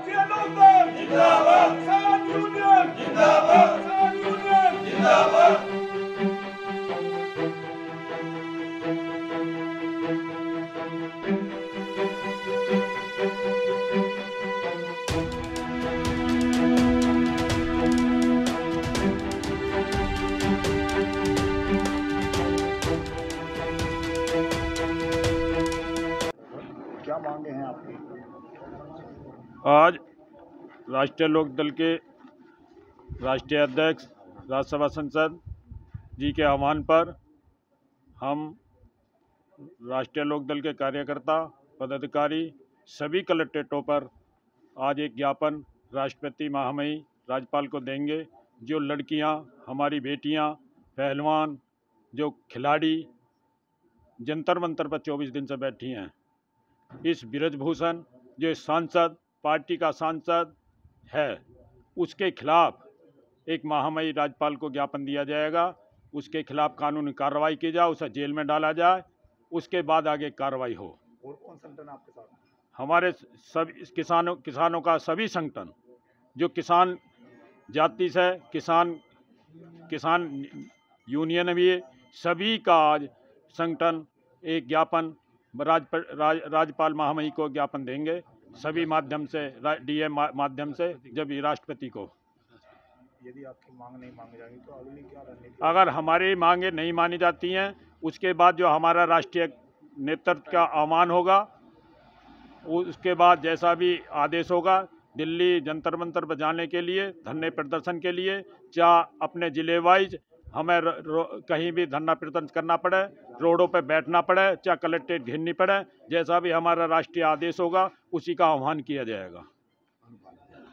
राष्ट्रीय लोकदल जिंदाबाद, किसान यूनियन जिंदाबाद, किसान यूनियन जिंदाबाद। मांगे हैं आपकी। आज राष्ट्रीय लोकदल के राष्ट्रीय अध्यक्ष राज्यसभा संसद जी के आह्वान पर हम राष्ट्रीय लोकदल के कार्यकर्ता पदाधिकारी सभी कलेक्ट्रेटों पर आज एक ज्ञापन राष्ट्रपति महामहिम राज्यपाल को देंगे। जो लड़कियां, हमारी बेटियां, पहलवान, जो खिलाड़ी जंतर मंतर पर 24 दिन से बैठी हैं, इस बृजभूषण जो सांसद पार्टी का सांसद है उसके खिलाफ एक महामहिम राज्यपाल को ज्ञापन दिया जाएगा। उसके खिलाफ कानूनी कार्रवाई की जाए, उसे जेल में डाला जाए, उसके बाद आगे कार्रवाई हो। और कौन संगठन आपके साथ? हमारे सब किसानों का सभी संगठन जो किसान जाति से किसान यूनियन भी है, सभी का आज संगठन एक ज्ञापन राज्यपाल महामहिम को ज्ञापन देंगे सभी माध्यम से, डीएम माध्यम से, जब राष्ट्रपति को। यदि आपकी मांग नहीं मांगी जाएगी तो अगली क्या रणनीति? अगर हमारी मांगे नहीं मानी जाती हैं, उसके बाद जो हमारा राष्ट्रीय नेतृत्व का आह्वान होगा, उसके बाद जैसा भी आदेश होगा, दिल्ली जंतर मंतर पर जाने के लिए, धरने प्रदर्शन के लिए, चाहे अपने जिले वाइज हमें कहीं भी धरना प्रदर्शन करना पड़े, रोडों पर बैठना पड़े, चाहे कलेक्ट्रेट घेरनी पड़े, जैसा भी हमारा राष्ट्रीय आदेश होगा उसी का आह्वान किया जाएगा।